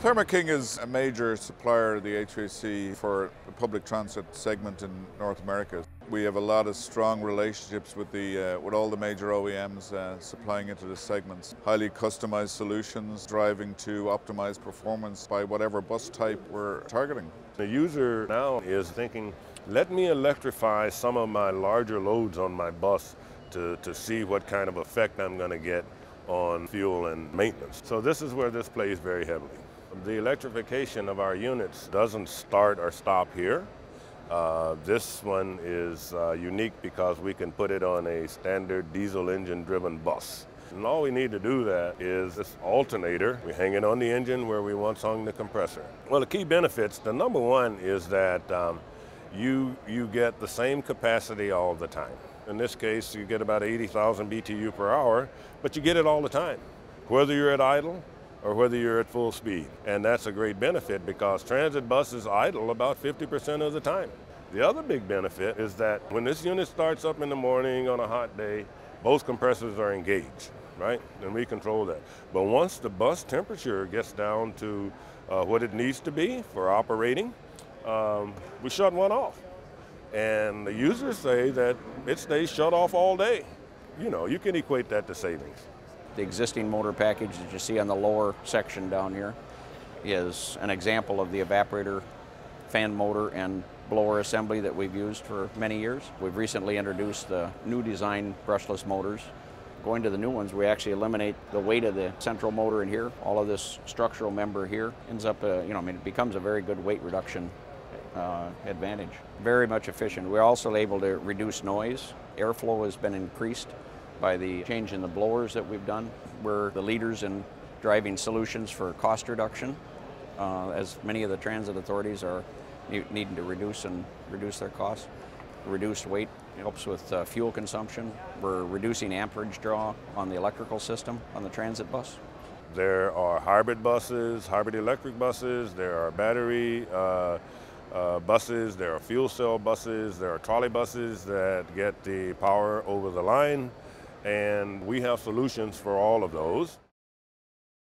Thermo King is a major supplier of the HVAC for the public transit segment in North America. We have a lot of strong relationships with all the major OEMs supplying into this segment. Highly customized solutions driving to optimize performance by whatever bus type we're targeting. The user now is thinking, let me electrify some of my larger loads on my bus to see what kind of effect I'm going to get on fuel and maintenance. So this is where this plays very heavily. The electrification of our units doesn't start or stop here. This one is unique because we can put it on a standard diesel engine driven bus. And all we need to do that is this alternator. We hang it on the engine where we once hung the compressor. Well, the key benefits, the number one is that you get the same capacity all the time. In this case, you get about 80,000 BTU per hour, but you get it all the time, whether you're at idle or whether you're at full speed. And that's a great benefit because transit buses idle about 50% of the time. The other big benefit is that when this unit starts up in the morning on a hot day, both compressors are engaged, right? And we control that. But once the bus temperature gets down to what it needs to be for operating, we shut one off. And the users say that it stays shut off all day. You know, you can equate that to savings. The existing motor package that you see on the lower section down here is an example of the evaporator, fan motor, and blower assembly that we've used for many years. We've recently introduced the new design brushless motors. Going to the new ones, we actually eliminate the weight of the central motor in here. All of this structural member here ends up, it becomes a very good weight reduction advantage. Very much efficient. We're also able to reduce noise. Airflow has been increased by the change in the blowers that we've done. We're the leaders in driving solutions for cost reduction, as many of the transit authorities are needing to reduce their costs. Reduced weight helps with fuel consumption. We're reducing amperage draw on the electrical system on the transit bus. There are hybrid buses, hybrid electric buses, there are battery buses, there are fuel cell buses, there are trolley buses that get the power over the line. And we have solutions for all of those.